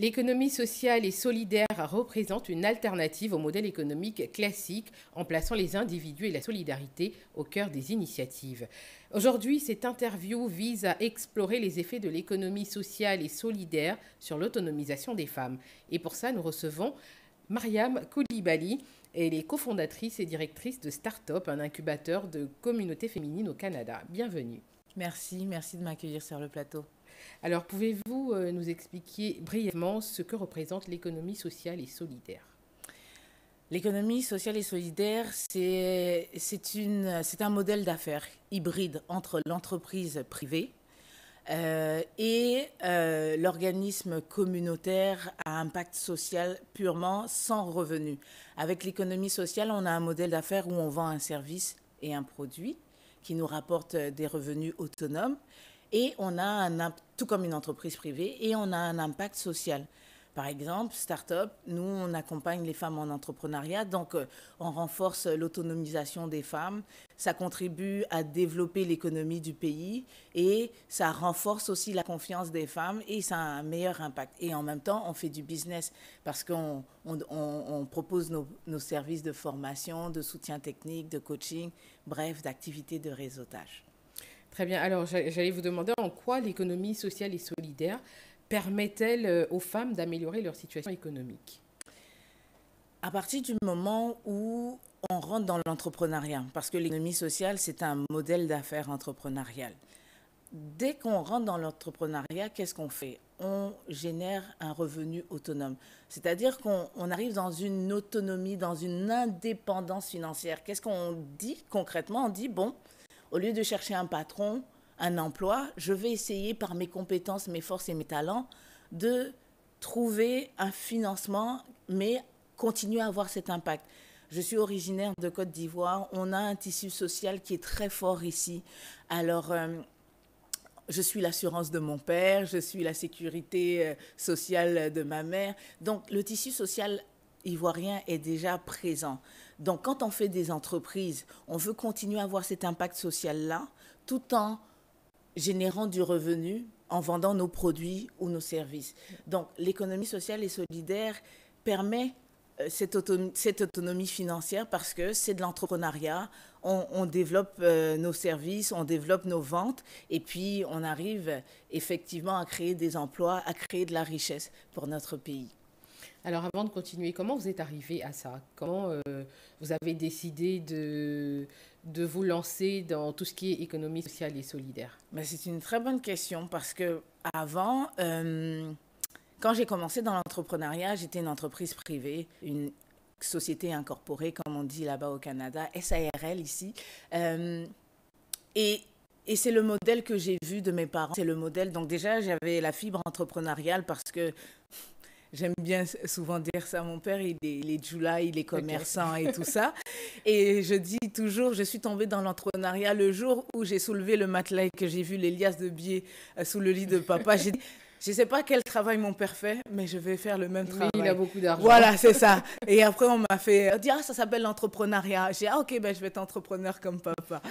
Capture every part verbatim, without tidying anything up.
L'économie sociale et solidaire représente une alternative au modèle économique classique en plaçant les individus et la solidarité au cœur des initiatives. Aujourd'hui, cette interview vise à explorer les effets de l'économie sociale et solidaire sur l'autonomisation des femmes. Et pour ça, nous recevons Mariam Koulibaly. Elle est cofondatrice et directrice de Startup, un incubateur de communautés féminines au Canada. Bienvenue. Merci, merci de m'accueillir sur le plateau. Alors, pouvez-vous nous expliquer brièvement ce que représente l'économie sociale et solidaire? L'économie sociale et solidaire, c'est un modèle d'affaires hybride entre l'entreprise privée euh, et euh, l'organisme communautaire à impact social purement sans revenu. Avec l'économie sociale, on a un modèle d'affaires où on vend un service et un produit qui nous rapportent des revenus autonomes. Et on a, un, tout comme une entreprise privée, et on a un impact social. Par exemple, Startup, nous, on accompagne les femmes en entrepreneuriat, donc on renforce l'autonomisation des femmes. Ça contribue à développer l'économie du pays et ça renforce aussi la confiance des femmes et ça a un meilleur impact. Et en même temps, on fait du business parce qu'on on, on, on propose nos, nos services de formation, de soutien technique, de coaching, bref, d'activités de réseautage. Très bien. Alors, j'allais vous demander en quoi l'économie sociale et solidaire permet-elle aux femmes d'améliorer leur situation économique? À partir du moment où on rentre dans l'entrepreneuriat, parce que l'économie sociale, c'est un modèle d'affaires entrepreneurial. Dès qu'on rentre dans l'entrepreneuriat, qu'est-ce qu'on fait? On génère un revenu autonome. C'est-à-dire qu'on arrive dans une autonomie, dans une indépendance financière. Qu'est-ce qu'on dit concrètement? On dit, bon, au lieu de chercher un patron, un emploi, je vais essayer par mes compétences, mes forces et mes talents de trouver un financement, mais continuer à avoir cet impact. Je suis originaire de Côte d'Ivoire, on a un tissu social qui est très fort ici. Alors, euh, je suis l'assurance de mon père, je suis la sécurité sociale de ma mère. Donc, le tissu social ivoirien est déjà présent. Donc, quand on fait des entreprises, on veut continuer à avoir cet impact social-là, tout en générant du revenu, en vendant nos produits ou nos services. Donc, l'économie sociale et solidaire permet cette autonomie, cette autonomie financière parce que c'est de l'entrepreneuriat, on, on développe euh, nos services, on développe nos ventes et puis on arrive effectivement à créer des emplois, à créer de la richesse pour notre pays. Alors, avant de continuer, comment vous êtes arrivé à ça? Comment euh, vous avez décidé de, de vous lancer dans tout ce qui est économie sociale et solidaire? Ben, c'est une très bonne question parce que avant, euh, quand j'ai commencé dans l'entrepreneuriat, j'étais une entreprise privée, une société incorporée, comme on dit là-bas au Canada, S A R L ici. Euh, et... Et c'est le modèle que j'ai vu de mes parents. C'est le modèle. Donc déjà, j'avais la fibre entrepreneuriale parce que j'aime bien souvent dire ça. Mon père, il est, il est djoula, il est commerçant okay. et tout ça. Et je dis toujours, je suis tombée dans l'entrepreneuriat le jour où j'ai soulevé le matelas et que j'ai vu les liasses de billets sous le lit de papa. J'ai dit, je ne sais pas quel travail mon père fait, mais je vais faire le même oui, travail. Il a beaucoup d'argent. Voilà, c'est ça. Et après, on m'a fait dire, ah, ça s'appelle l'entrepreneuriat. J'ai dit, ah, ok, ben, je vais être entrepreneur comme papa.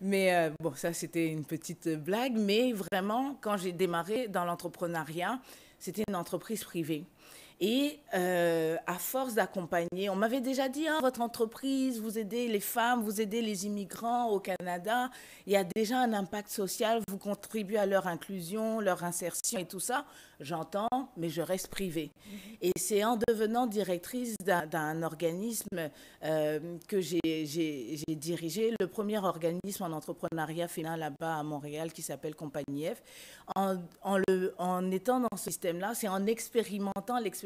Mais euh, bon, ça, c'était une petite blague. Mais vraiment, quand j'ai démarré dans l'entrepreneuriat, c'était une entreprise privée. Et euh, à force d'accompagner, on m'avait déjà dit, ah, votre entreprise, vous aidez les femmes, vous aidez les immigrants au Canada, il y a déjà un impact social, vous contribuez à leur inclusion, leur insertion et tout ça. J'entends, mais je reste privée. Et c'est en devenant directrice d'un organisme euh, que j'ai dirigé, le premier organisme en entrepreneuriat féminin là-bas à Montréal qui s'appelle Compagnie F. En, en, le, en étant dans ce système-là, c'est en expérimentant l'expérience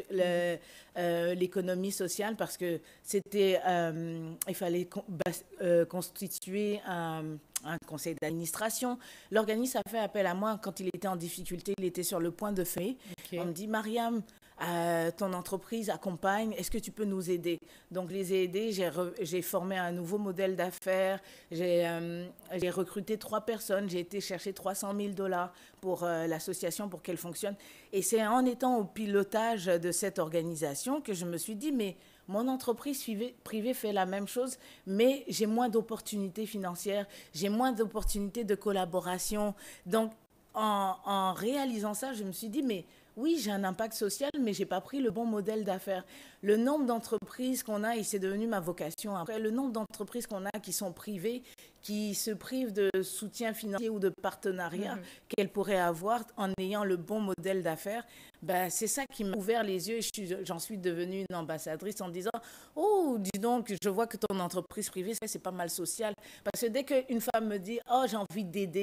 l'économie euh, sociale parce que c'était euh, il fallait con, bas, euh, constituer un, un conseil d'administration. L'organisme a fait appel à moi quand il était en difficulté, il était sur le point de faillite. Okay. On me dit, Mariam, euh, ton entreprise accompagne, est-ce que tu peux nous aider? Donc les aider, j'ai j'ai formé un nouveau modèle d'affaires, j'ai euh, j'ai recruté trois personnes, j'ai été chercher trois cent mille dollars pour euh, l'association pour qu'elle fonctionne. Et c'est en étant au pilotage de cette organisation que je me suis dit, mais mon entreprise privée fait la même chose, mais j'ai moins d'opportunités financières, j'ai moins d'opportunités de collaboration. Donc, en, en réalisant ça, je me suis dit, mais oui, j'ai un impact social, mais je n'ai pas pris le bon modèle d'affaires. Le nombre d'entreprises qu'on a, et c'est devenu ma vocation après, le nombre d'entreprises qu'on a qui sont privées, qui se privent de soutien financier ou de partenariat mmh. qu'elles pourraient avoir en ayant le bon modèle d'affaires, ben, c'est ça qui m'a ouvert les yeux. J'en suis devenue une ambassadrice en disant « Oh, dis donc, je vois que ton entreprise privée, c'est pas mal social. » Parce que dès qu'une femme me dit « Oh, j'ai envie d'aider »,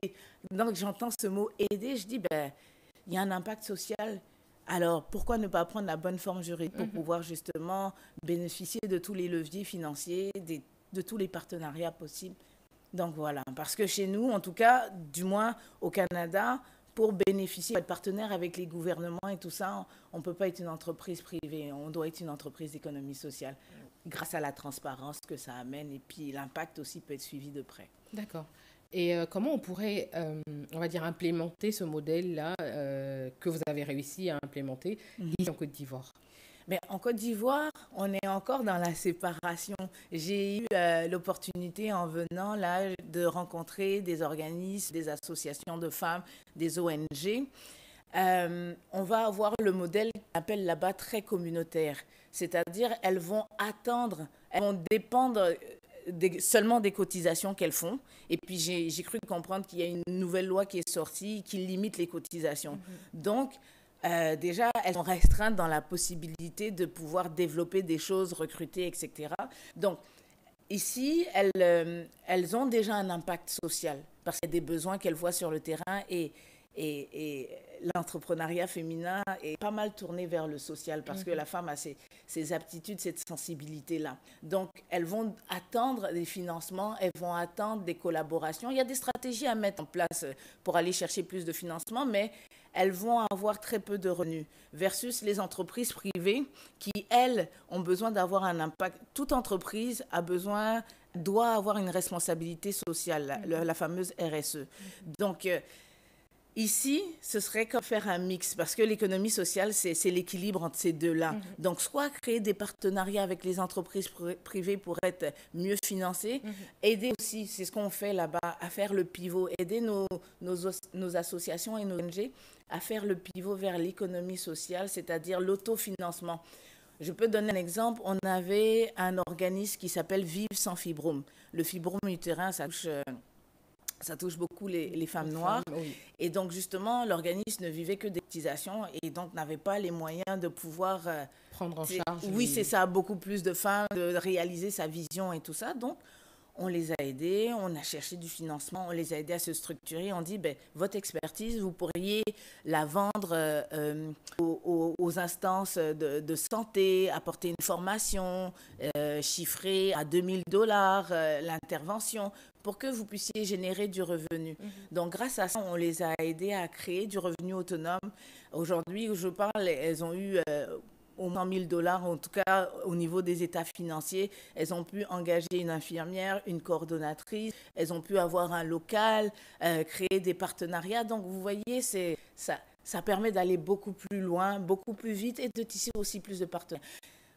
donc j'entends ce mot « aider », je dis « Ben, il y a un impact social. » Alors, pourquoi ne pas prendre la bonne forme juridique pour mmh. pouvoir justement bénéficier de tous les leviers financiers, des, de tous les partenariats possibles? Donc voilà, parce que chez nous, en tout cas, du moins au Canada, pour bénéficier, pour être partenaire avec les gouvernements et tout ça, on ne peut pas être une entreprise privée, on doit être une entreprise d'économie sociale, grâce à la transparence que ça amène, et puis l'impact aussi peut être suivi de près. D'accord. Et euh, comment on pourrait, euh, on va dire, implémenter ce modèle-là euh, que vous avez réussi à implémenter mmh. ici en Côte d'Ivoire? Mais en Côte d'Ivoire, on est encore dans la séparation. J'ai eu euh, l'opportunité en venant là de rencontrer des organismes, des associations de femmes, des O N G. Euh, on va avoir le modèle qu'on appelle là-bas très communautaire. C'est-à-dire, elles vont attendre, elles vont dépendre des, seulement des cotisations qu'elles font. Et puis, j'ai cru comprendre qu'il y a une nouvelle loi qui est sortie qui limite les cotisations. Mmh. Donc, Euh, déjà, elles sont restreintes dans la possibilité de pouvoir développer des choses, recruter, et cetera. Donc, ici, elles, euh, elles ont déjà un impact social parce qu'il y a des besoins qu'elles voient sur le terrain et, et, et l'entrepreneuriat féminin est pas mal tourné vers le social parce mmh. que la femme a ses, ses aptitudes, cette sensibilité-là. Donc, elles vont attendre des financements, elles vont attendre des collaborations. Il y a des stratégies à mettre en place pour aller chercher plus de financement, mais elles vont avoir très peu de revenus versus les entreprises privées qui, elles, ont besoin d'avoir un impact. Toute entreprise a besoin, doit avoir une responsabilité sociale, mmh. la, la fameuse R S E. Mmh. Donc, euh, ici, ce serait comme faire un mix parce que l'économie sociale, c'est l'équilibre entre ces deux-là. Mmh. Donc, soit créer des partenariats avec les entreprises privées pour être mieux financées, mmh. aider aussi, c'est ce qu'on fait là-bas, à faire le pivot, aider nos, nos, nos associations et nos O N G à faire le pivot vers l'économie sociale, c'est-à-dire l'autofinancement. Je peux donner un exemple. On avait un organisme qui s'appelle Vive sans fibrome. Le fibrome utérin, ça touche, ça touche beaucoup les, les femmes noires. Oui. Et donc, justement, l'organisme ne vivait que des cotisations et donc n'avait pas les moyens de pouvoir Euh, prendre en charge. Oui, les... c'est ça, beaucoup plus de femmes, de réaliser sa vision et tout ça. Donc, on les a aidés, on a cherché du financement, on les a aidés à se structurer. On dit, ben, votre expertise, vous pourriez la vendre euh, aux, aux instances de, de santé, apporter une formation, euh, chiffrer à deux mille dollars euh, l'intervention, pour que vous puissiez générer du revenu. Mm-hmm. Donc, grâce à ça, on les a aidés à créer du revenu autonome. Aujourd'hui, où je parle, elles ont eu Euh, au moins mille dollars, en tout cas au niveau des états financiers. Elles ont pu engager une infirmière, une coordonnatrice, elles ont pu avoir un local, euh, créer des partenariats. Donc, vous voyez, c'est, ça, ça permet d'aller beaucoup plus loin, beaucoup plus vite et de tisser aussi plus de partenariats.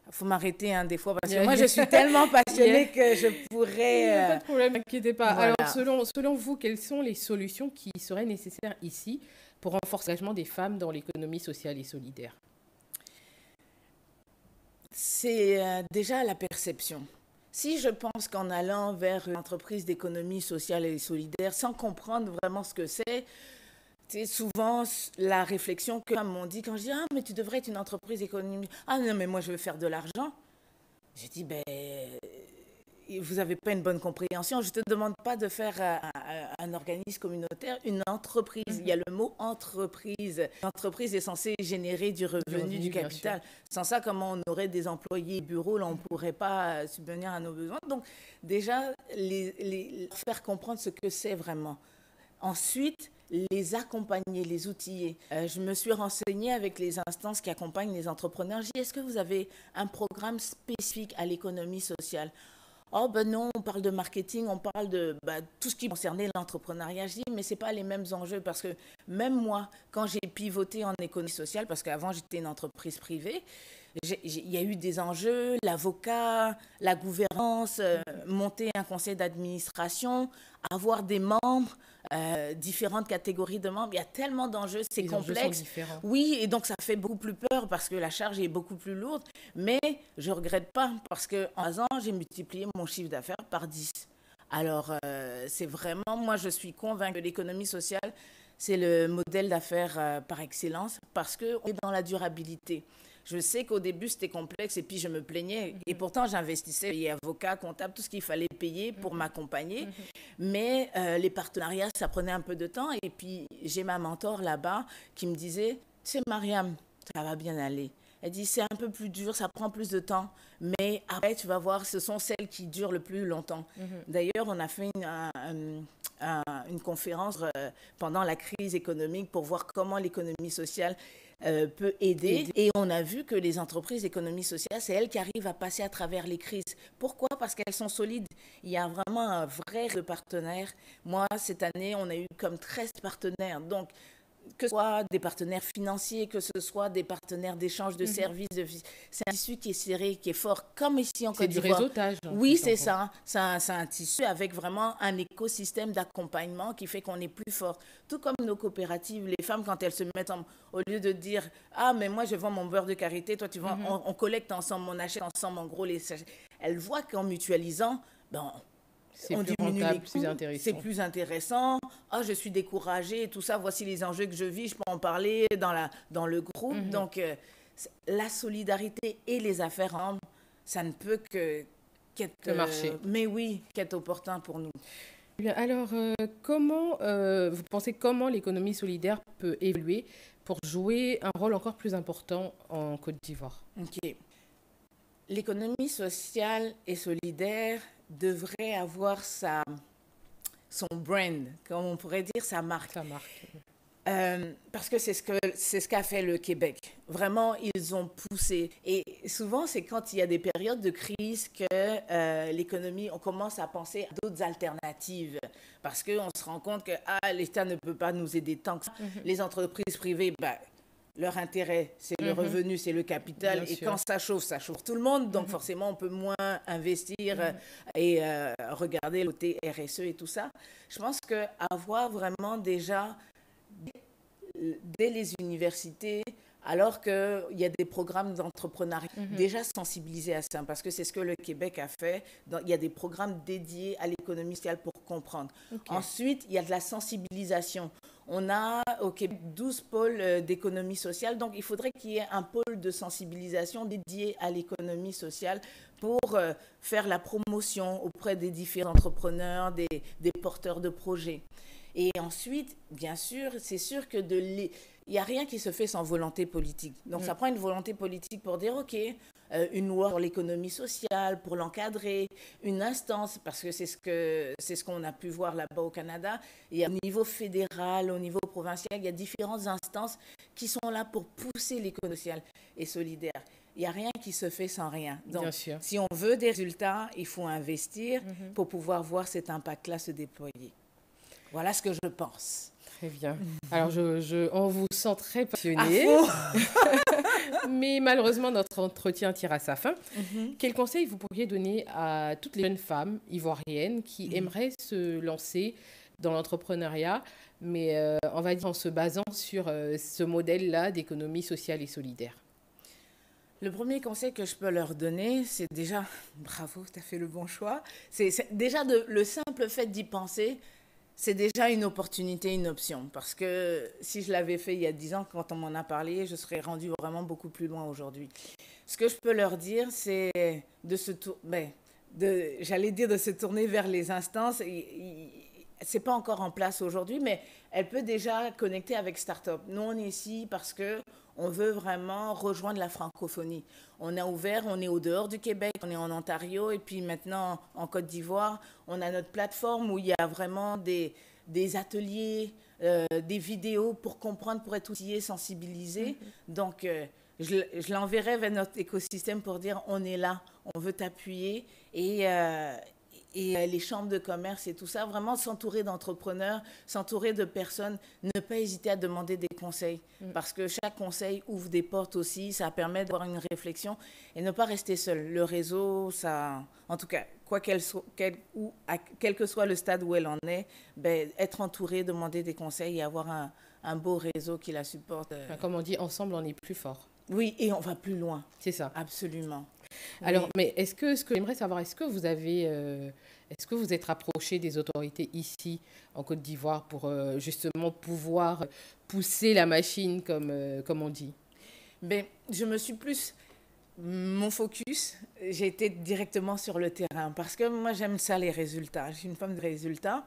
Il faut m'arrêter hein, des fois, parce que yeah, moi, yeah. je suis tellement passionnée yeah. que je pourrais... Euh... Pas de problème, n'inquiétez pas. Voilà. Alors, selon, selon vous, quelles sont les solutions qui seraient nécessaires ici pour renforcer l'engagement des femmes dans l'économie sociale et solidaire? C'est euh, déjà la perception. Si je pense qu'en allant vers une entreprise d'économie sociale et solidaire, sans comprendre vraiment ce que c'est, c'est souvent la réflexion que m'ont dit quand je dis « Ah, mais tu devrais être une entreprise économique. »« Ah non, mais moi, je veux faire de l'argent. » Je dis « Ben, vous n'avez pas une bonne compréhension. Je ne te demande pas de faire un, un organisme communautaire, une entreprise. Mm-hmm. Il y a le mot entreprise. L'entreprise est censée générer du revenu, du, revenu, du capital. Sans ça, comment on aurait des employés bureaux, là, on ne pourrait pas subvenir à nos besoins. Donc, déjà, les, les, faire comprendre ce que c'est vraiment. Ensuite, les accompagner, les outiller. Euh, je me suis renseignée avec les instances qui accompagnent les entrepreneurs. J'ai dit, est-ce que vous avez un programme spécifique à l'économie sociale ? Oh ben non, on parle de marketing, on parle de ben, tout ce qui concernait l'entrepreneuriat. Je dis, mais ce n'est pas les mêmes enjeux parce que même moi, quand j'ai pivoté en économie sociale, parce qu'avant j'étais une entreprise privée, il y a eu des enjeux, l'avocat, la gouvernance, euh, monter un conseil d'administration, avoir des membres, euh, différentes catégories de membres. Il y a tellement d'enjeux, c'est complexe. Oui, et donc ça fait beaucoup plus peur parce que la charge est beaucoup plus lourde. Mais je ne regrette pas parce qu'en un an, j'ai multiplié mon chiffre d'affaires par dix. Alors, euh, c'est vraiment, moi, je suis convaincue que l'économie sociale, c'est le modèle d'affaires euh, par excellence parce qu'on est dans la durabilité. Je sais qu'au début, c'était complexe et puis je me plaignais. Mm-hmm. Et pourtant, j'investissais, payais avocat, comptable, tout ce qu'il fallait payer pour m'accompagner. Mm-hmm. Mais euh, les partenariats, ça prenait un peu de temps. Et puis, j'ai ma mentor là-bas qui me disait, « Tu sais, Mariam, ça va bien aller. » Elle dit, « C'est un peu plus dur, ça prend plus de temps. Mais après, tu vas voir, ce sont celles qui durent le plus longtemps. Mm-hmm. » D'ailleurs, on a fait une... Un, un, Un, une conférence euh, pendant la crise économique pour voir comment l'économie sociale euh, peut aider. aider. Et on a vu que les entreprises d'économie sociale, c'est elles qui arrivent à passer à travers les crises. Pourquoi? Parce qu'elles sont solides. Il y a vraiment un vrai de partenaires. Moi, cette année, on a eu comme treize partenaires. Donc, que ce soit des partenaires financiers, que ce soit des partenaires d'échange de mm-hmm. services, de... c'est un tissu qui est serré, qui est fort, comme ici en Côte d'Ivoire. C'est du réseautage. Oui, c'est ça. C'est un, un tissu avec vraiment un écosystème d'accompagnement qui fait qu'on est plus fort. Tout comme nos coopératives, les femmes, quand elles se mettent en... au lieu de dire « Ah, mais moi, je vends mon beurre de karité, toi, tu vends, mm-hmm. on, on collecte ensemble, on achète ensemble, en gros, les... » Elles voient qu'en mutualisant, ben, on diminue les coûts, c'est plus intéressant. Ah, je suis découragée, tout ça, voici les enjeux que je vis, je peux en parler dans, la, dans le groupe. Mm-hmm. Donc, euh, la solidarité et les affaires en ça ne peut que qu'être... Le marché. Euh, mais oui, qu'être opportun pour nous. Bien, alors, euh, comment, euh, vous pensez comment l'économie solidaire peut évoluer pour jouer un rôle encore plus important en Côte d'Ivoire? OK. L'économie sociale et solidaire devrait avoir sa, son brand, comme on pourrait dire, sa marque. Sa marque. Euh, parce que c'est ce que c'est ce qu'a fait le Québec. Vraiment, ils ont poussé. Et souvent, c'est quand il y a des périodes de crise que euh, l'économie, on commence à penser à d'autres alternatives. Parce qu'on se rend compte que ah, l'État ne peut pas nous aider tant que ça. Mm-hmm. Les entreprises privées, ben, leur intérêt, c'est mm-hmm. le revenu, c'est le capital. Bien et sûr. Quand ça chauffe, ça chauffe tout le monde. Donc mm-hmm. forcément, on peut moins investir mm-hmm. et euh, regarder le R S E et tout ça. Je pense qu'avoir vraiment déjà, dès, dès les universités, alors qu'il y a des programmes d'entrepreneuriat, mm-hmm. déjà sensibiliser à ça, parce que c'est ce que le Québec a fait. Il y a des programmes dédiés à l'économie sociale pour comprendre. Okay. Ensuite, il y a de la sensibilisation. On a au Québec douze pôles d'économie sociale, donc il faudrait qu'il y ait un pôle de sensibilisation dédié à l'économie sociale pour euh, faire la promotion auprès des différents entrepreneurs, des, des porteurs de projets. Et ensuite, bien sûr, c'est sûr que de les... il n'y a rien qui se fait sans volonté politique. Donc, mmh. ça prend une volonté politique pour dire, OK, euh, une loi pour l'économie sociale, pour l'encadrer, une instance, parce que c'est ce que c'est ce qu'on a pu voir là-bas au Canada. Il y a au niveau fédéral, au niveau provincial, il y a différentes instances qui sont là pour pousser l'économie sociale et solidaire. Il n'y a rien qui se fait sans rien. Donc, bien sûr. Si on veut des résultats, il faut investir mmh. pour pouvoir voir cet impact-là se déployer. Voilà ce que je pense. Très bien. Alors, je, je, on vous sent très passionné. Mais malheureusement, notre entretien tire à sa fin. Mm-hmm. Quel conseil vous pourriez donner à toutes les jeunes femmes ivoiriennes qui mm-hmm. aimeraient se lancer dans l'entrepreneuriat, mais euh, on va dire en se basant sur euh, ce modèle-là d'économie sociale et solidaire? Le premier conseil que je peux leur donner, c'est déjà, bravo, tu as fait le bon choix. C'est déjà de, le simple fait d'y penser. C'est déjà une opportunité, une option. Parce que si je l'avais fait il y a dix ans, quand on m'en a parlé, je serais rendue vraiment beaucoup plus loin aujourd'hui. Ce que je peux leur dire, c'est de se tourner, ben, j'allais dire de se tourner vers les instances. Ce n'est pas encore en place aujourd'hui, mais elle peut déjà connecter avec Startup. Nous, on est ici parce que on veut vraiment rejoindre la francophonie. On a ouvert, on est au dehors du Québec, on est en Ontario et puis maintenant en Côte d'Ivoire, on a notre plateforme où il y a vraiment des, des ateliers, euh, des vidéos pour comprendre, pour être outillé, sensibilisé. Mm-hmm. Donc, euh, je, je l'enverrai vers notre écosystème pour dire on est là, on veut t'appuyer et... Euh, et euh, les chambres de commerce et tout ça, vraiment s'entourer d'entrepreneurs, s'entourer de personnes, ne pas hésiter à demander des conseils, mmh. parce que chaque conseil ouvre des portes aussi, ça permet d'avoir une réflexion et ne pas rester seul. Le réseau, ça, en tout cas, quoi qu'elle soit, quel, ou, à, quel que soit le stade où elle en est, ben, être entourée, demander des conseils et avoir un, un beau réseau qui la supporte. Euh... Enfin, comme on dit, ensemble, on est plus fort. Oui, et on va plus loin. C'est ça. Absolument. Alors, oui. mais est-ce que, ce que j'aimerais savoir, est-ce que vous avez, euh, est-ce que vous êtes rapproché des autorités ici, en Côte d'Ivoire, pour euh, justement pouvoir pousser la machine, comme, euh, comme on dit? Ben, je me suis plus... Mon focus, j'ai été directement sur le terrain, parce que moi, j'aime ça, les résultats. Je suis une femme de résultats.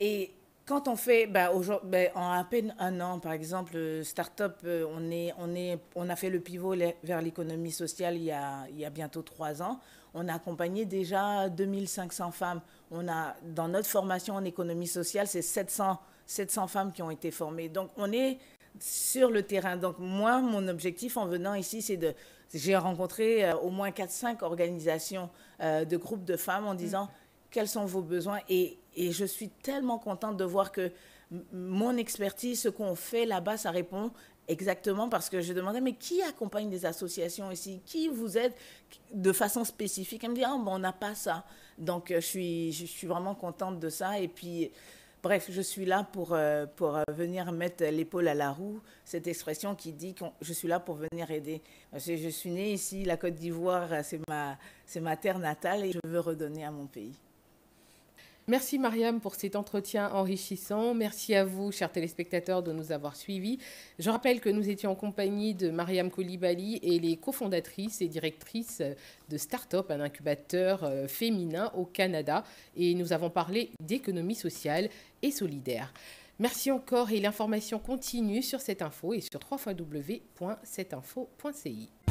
Et... Quand on fait, bah, aujourd'hui, bah, en à peine un an, par exemple, Startup, on, est, on, est, on a fait le pivot vers l'économie sociale il y, a, il y a bientôt trois ans. On a accompagné déjà deux mille cinq cents femmes. On a, dans notre formation en économie sociale, c'est sept cents femmes qui ont été formées. Donc, on est sur le terrain. Donc, moi, mon objectif en venant ici, c'est de... J'ai rencontré euh, au moins quatre cinq organisations euh, de groupes de femmes en disant... Mmh. Quels sont vos besoins? Et, et je suis tellement contente de voir que mon expertise, ce qu'on fait là-bas, ça répond exactement, parce que je demandais, mais qui accompagne des associations ici? Qui vous aide de façon spécifique? Elle me dit, ah, ben, on n'a pas ça. Donc, je suis, je suis vraiment contente de ça. Et puis, bref, je suis là pour, euh, pour venir mettre l'épaule à la roue, cette expression qui dit que je suis là pour venir aider. Je, je suis née ici, la Côte d'Ivoire, c'est ma, c'est ma terre natale et je veux redonner à mon pays. Merci Mariam pour cet entretien enrichissant. Merci à vous, chers téléspectateurs, de nous avoir suivis. Je rappelle que nous étions en compagnie de Mariam Koulibaly et les cofondatrices et directrices de Startup, un incubateur féminin au Canada. Et nous avons parlé d'économie sociale et solidaire. Merci encore et l'information continue sur cette info et sur w w w point cette info point c i.